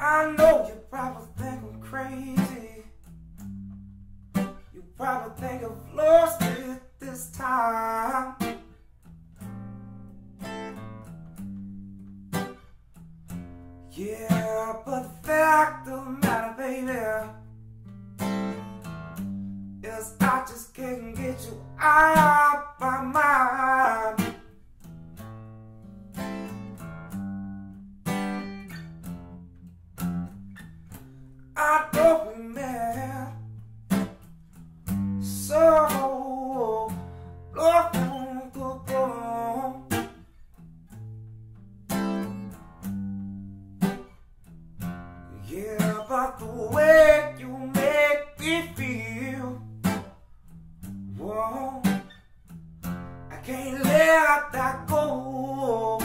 I know you probably think I'm crazy. You probably think I've lost it this time. Yeah, but the fact of the matter, baby, is I just can't get you out of my mind. I know we met so long ago. Yeah, but the way you make me feel, whoa, I can't let that go.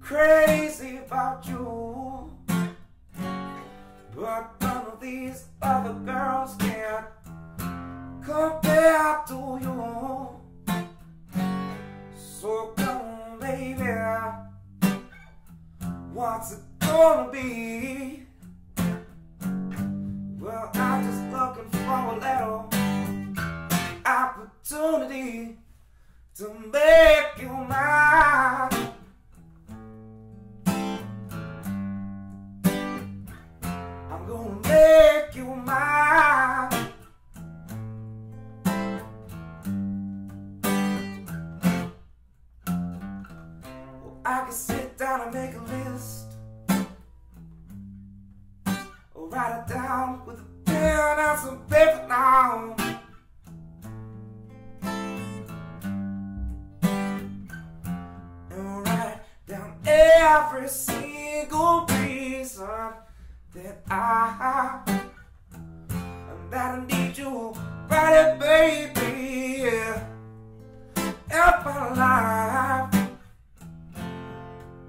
Crazy about you, but none of these other girls can compare to you. So come on, baby, what's it gonna be? Well, I'm just looking for a little opportunity to make you mine. Gonna make you mine. Well, I can sit down and make a list, or write it down with a pen and some paper now. And write down every single reason that I need you right here, baby, yeah, out my life.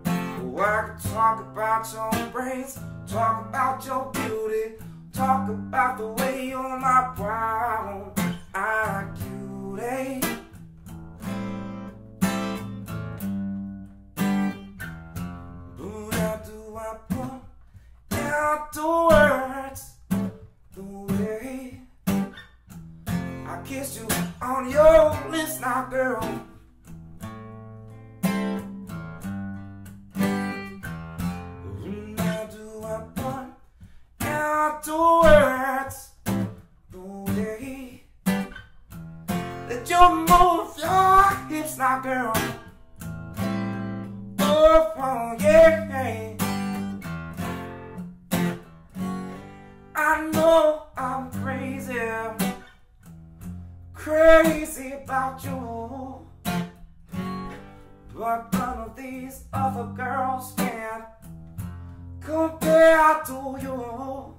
Oh, I can talk about your brains, talk about your beauty, talk about the way you're my problem. I'm cutie. But how do I put the words, the way I kissed you on your lips now, girl. Now do I want out the words, the way that you move your hips now, girl. Oh, yeah. I know I'm crazy, crazy about you, but none of these other girls can compare to you.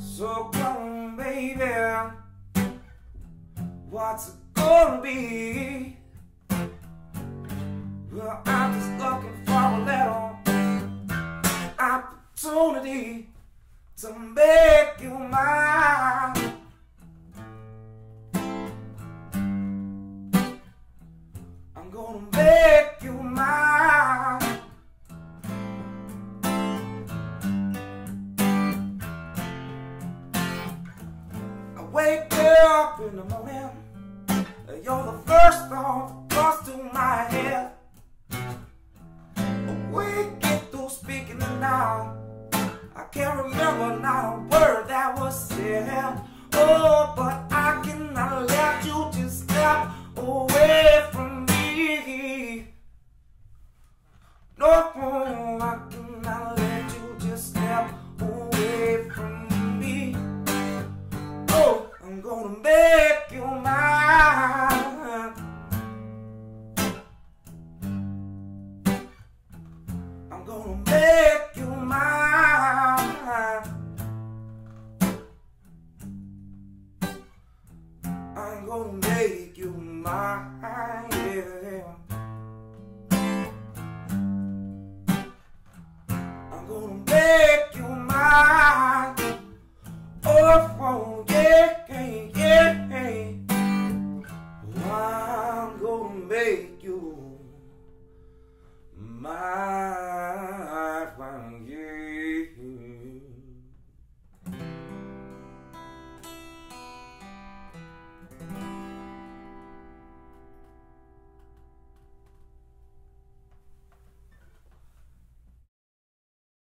So come on, baby, what's it gonna be? Well, I'm just looking for a little opportunity to make you mine. I'm gonna make you mine. I wake up in the morning, you're the first thought that comes to my head. We get through speaking now, I can't remember not a word that was said. Oh, but I cannot let you just step away from me. No, I cannot let you just step away from me. Oh, I'm gonna make you mine. I'm gonna make you mine. I'm gonna make you mine.